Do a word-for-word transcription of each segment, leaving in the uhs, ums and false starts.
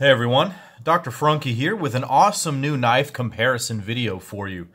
Hey everyone, Doctor Frunkey here with an awesome new knife comparison video for you.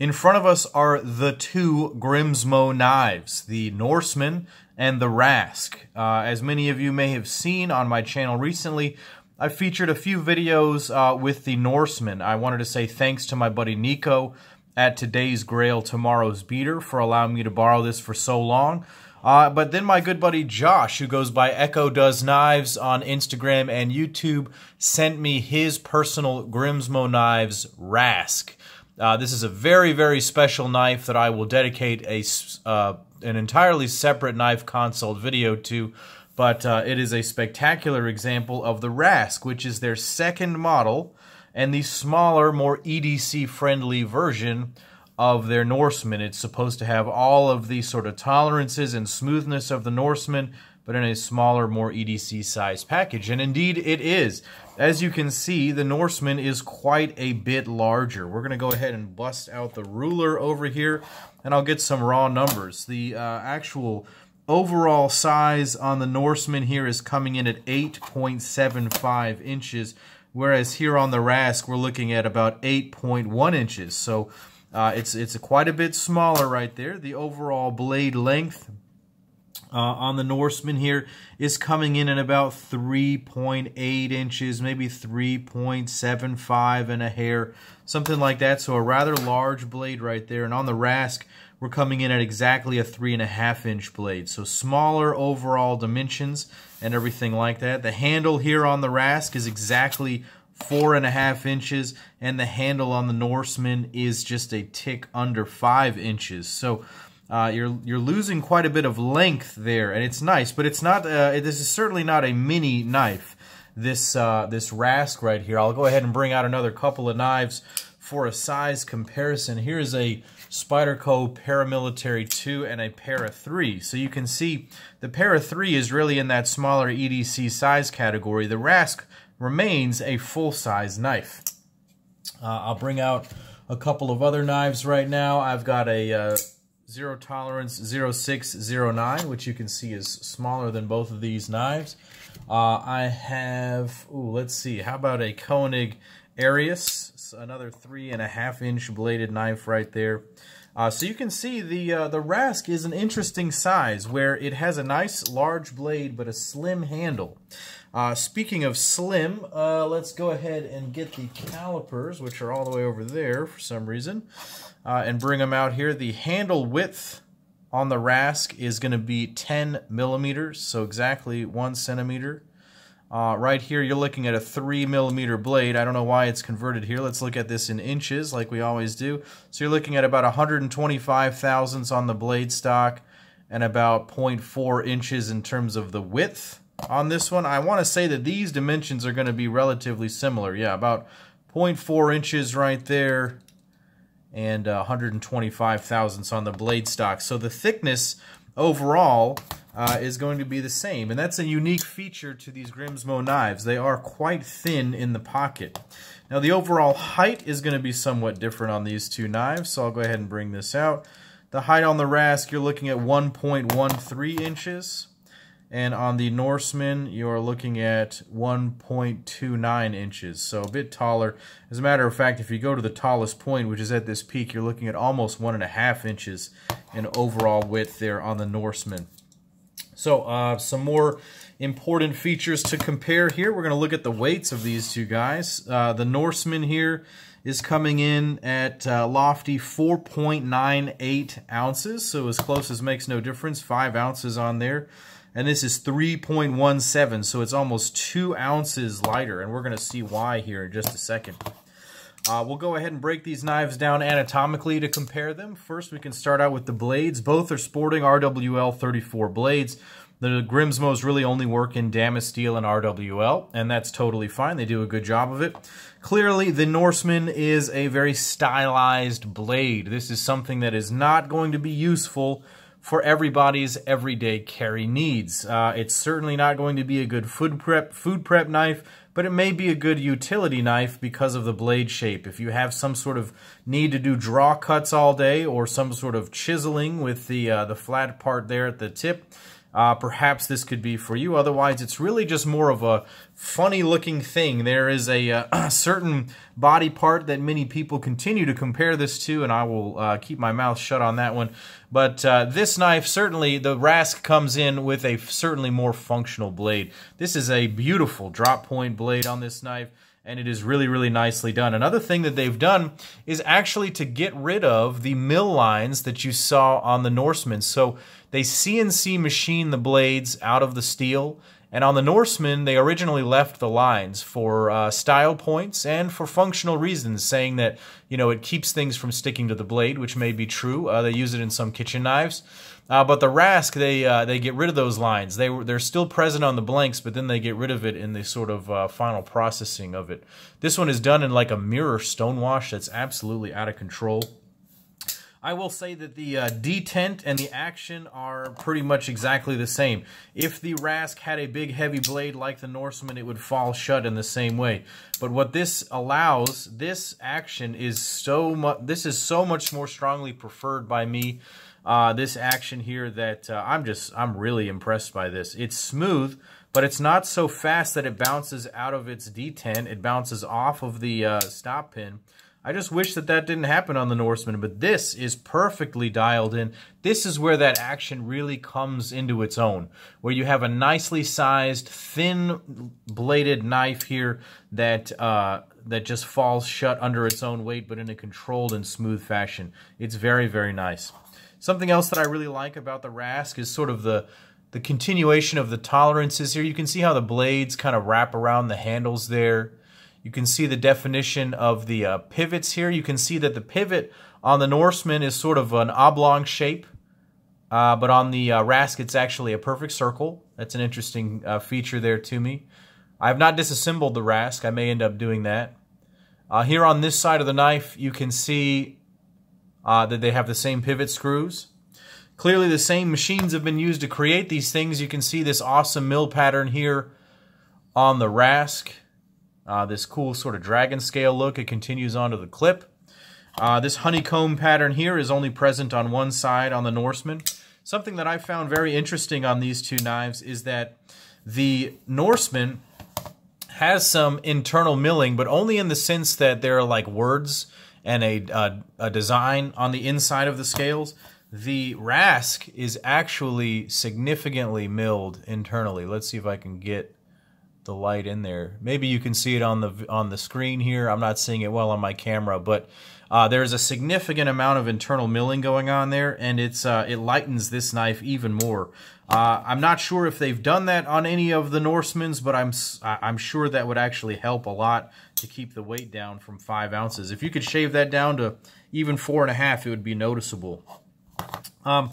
In front of us are the two Grimsmo knives, the Norseman and the Rask. Uh, as many of you may have seen on my channel recently, I featured a few videos uh, with the Norseman. I wanted to say thanks to my buddy Nico at Today's Grail Tomorrow's Beater for allowing me to borrow this for so long. Uh, but then my good buddy Josh, who goes by Echo Does Knives on Instagram and YouTube, sent me his personal Grimsmo Knives Rask. Uh, this is a very, very special knife that I will dedicate a, uh, an entirely separate knife consult video to, but uh, it is a spectacular example of the Rask, which is their second model and the smaller, more E D C-friendly version of their Norseman. It's supposed to have all of the sort of tolerances and smoothness of the Norseman, but in a smaller, more E D C size package. And indeed it is. As you can see, the Norseman is quite a bit larger. We're gonna go ahead and bust out the ruler over here, and I'll get some raw numbers. The uh, actual overall size on the Norseman here is coming in at eight point seven five inches, whereas here on the Rask, we're looking at about eight point one inches. So Uh, it's it's quite a bit smaller right there. The overall blade length uh, on the Norseman here is coming in at about three point eight inches, maybe three point seven five and a hair, something like that. So a rather large blade right there. And on the Rask, we're coming in at exactly a three and a half inch blade. So smaller overall dimensions and everything like that. The handle here on the Rask is exactly four and a half inches, and the handle on the Norseman is just a tick under five inches. So uh, you're you're losing quite a bit of length there, and it's nice, but it's not. Uh, this is certainly not a mini knife. This uh, this Rask right here. I'll go ahead and bring out another couple of knives for a size comparison. Here is a Spyderco Paramilitary two and a Para three. So you can see the Para three is really in that smaller E D C size category. The Rask remains a full-size knife. Uh, I'll bring out a couple of other knives right now. I've got a uh, zero tolerance zero six zero nine, which you can see is smaller than both of these knives. Uh, I have, ooh, let's see, how about a Koenig Aries? It's another three and a half inch bladed knife right there. Uh, so you can see the uh, the Rask is an interesting size where it has a nice large blade but a slim handle. Uh, speaking of slim, uh, let's go ahead and get the calipers, which are all the way over there for some reason, uh, and bring them out here. The handle width on the Rask is going to be ten millimeters, so exactly one centimeter. Uh, right here, you're looking at a three millimeter blade. I don't know why it's converted here. Let's look at this in inches like we always do. So you're looking at about one hundred twenty-five thousandths on the blade stock and about zero point four inches in terms of the width on this one. I want to say that these dimensions are going to be relatively similar. Yeah, about zero point four inches right there and uh, one hundred twenty-five thousandths on the blade stock. So the thickness overall Uh, is going to be the same, and that's a unique feature to these Grimsmo knives. They are quite thin in the pocket. Now the overall height is going to be somewhat different on these two knives, so I'll go ahead and bring this out. The height on the Rask, you're looking at one point one three inches, and on the Norseman you're looking at one point two nine inches, so a bit taller. As a matter of fact, if you go to the tallest point, which is at this peak, you're looking at almost one and a half inches in overall width there on the Norseman. So uh, some more important features to compare here. We're going to look at the weights of these two guys. Uh, the Norseman here is coming in at uh, lofty four point nine eight ounces, so as close as makes no difference, five ounces on there. And this is three point one seven, so it's almost two ounces lighter, and we're going to see why here in just a second. Uh, we'll go ahead and break these knives down anatomically to compare them. First, we can start out with the blades. Both are sporting R W L thirty-four blades. The Grimsmos really only work in Damasteel and R W L, and that's totally fine. They do a good job of it. Clearly, the Norseman is a very stylized blade. This is something that is not going to be useful for everybody's everyday carry needs. Uh, it's certainly not going to be a good food prep food prep knife, but it may be a good utility knife because of the blade shape. If you have some sort of need to do draw cuts all day or some sort of chiseling with the uh, the flat part there at the tip, uh, perhaps this could be for you. Otherwise, it's really just more of a funny-looking thing. There is a, a certain body part that many people continue to compare this to, and I will uh, keep my mouth shut on that one. But uh, this knife, certainly, the Rask comes in with a certainly more functional blade. This is a beautiful drop-point blade on this knife, and it is really, really nicely done. Another thing that they've done is actually to get rid of the mill lines that you saw on the Norseman. So they C N C machine the blades out of the steel, and on the Norseman, they originally left the lines for uh, style points and for functional reasons, saying that, you know, it keeps things from sticking to the blade, which may be true. Uh, they use it in some kitchen knives. Uh, but the Rask, they uh, they get rid of those lines. They they're still present on the blanks, but then they get rid of it in the sort of uh, final processing of it. This one is done in like a mirror stonewash that's absolutely out of control. I will say that the uh, detent and the action are pretty much exactly the same. If the Rask had a big heavy blade like the Norseman, it would fall shut in the same way. But what this allows, this action is so much. This is so much more strongly preferred by me. Uh, this action here that uh, I'm just, I'm really impressed by this. It's smooth, but it's not so fast that it bounces out of its detent. It bounces off of the uh, stop pin. I just wish that that didn't happen on the Norseman, but this is perfectly dialed in. This is where that action really comes into its own, where you have a nicely sized, thin-bladed knife here that uh, that just falls shut under its own weight, but in a controlled and smooth fashion. It's very, very nice. Something else that I really like about the Rask is sort of the, the continuation of the tolerances here. You can see how the blades kind of wrap around the handles there. You can see the definition of the uh, pivots here. You can see that the pivot on the Norseman is sort of an oblong shape, uh, but on the uh, Rask it's actually a perfect circle. That's an interesting uh, feature there to me. I have not disassembled the Rask. I may end up doing that. Uh, here on this side of the knife, you can see Uh, that they have the same pivot screws. Clearly the same machines have been used to create these things. You can see this awesome mill pattern here on the Rask. Uh, this cool sort of dragon scale look. It continues onto the clip. Uh, this honeycomb pattern here is only present on one side on the Norseman. Something that I found very interesting on these two knives is that the Norseman has some internal milling, but only in the sense that there are like words and a, uh, a design on the inside of the scales. The Rask is actually significantly milled internally. Let's see if I can get the light in there. Maybe you can see it on the on the screen here. I'm not seeing it well on my camera, but uh, there's a significant amount of internal milling going on there, and it's uh, it lightens this knife even more. Uh, I'm not sure if they've done that on any of the Norsemans, but I'm I'm sure that would actually help a lot to keep the weight down from five ounces. If you could shave that down to even four and a half, it would be noticeable. Um,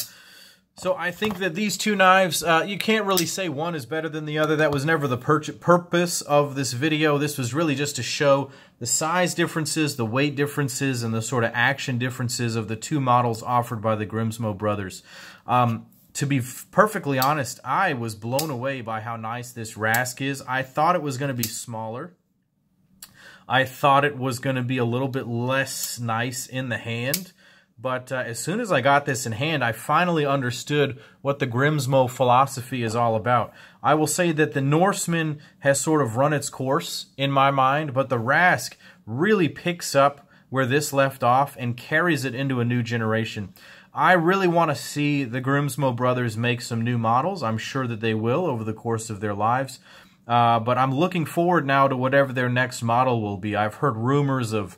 so I think that these two knives, uh, you can't really say one is better than the other. That was never the pur purpose of this video. This was really just to show the size differences, the weight differences, and the sort of action differences of the two models offered by the Grimsmo brothers. Um, To be perfectly honest, I was blown away by how nice this Rask is. I thought it was going to be smaller. I thought it was going to be a little bit less nice in the hand. But uh, as soon as I got this in hand, I finally understood what the Grimsmo philosophy is all about. I will say that the Norseman has sort of run its course in my mind, but the Rask really picks up where this left off and carries it into a new generation. I really want to see the Grimsmo brothers make some new models. I'm sure that they will over the course of their lives. Uh, but I'm looking forward now to whatever their next model will be. I've heard rumors of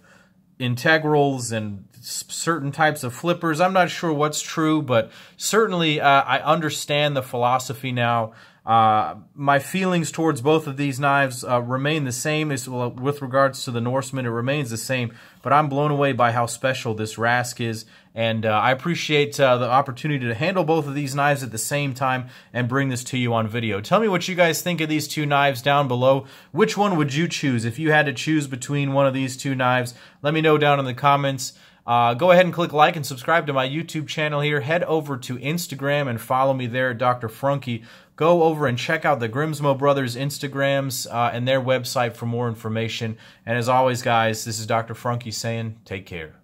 integrals and certain types of flippers. I'm not sure what's true, but certainly uh, I understand the philosophy now. Uh, my feelings towards both of these knives uh, remain the same. As, well, with regards to the Norseman, it remains the same, but I'm blown away by how special this Rask is, and uh, I appreciate uh, the opportunity to handle both of these knives at the same time and bring this to you on video. Tell me what you guys think of these two knives down below. Which one would you choose if you had to choose between one of these two knives? Let me know down in the comments. Uh, go ahead and click like and subscribe to my YouTube channel here. Head over to Instagram and follow me there, Doctor Frunkey. Go over and check out the Grimsmo Brothers Instagrams uh, and their website for more information. And as always, guys, this is Doctor Frunkey saying take care.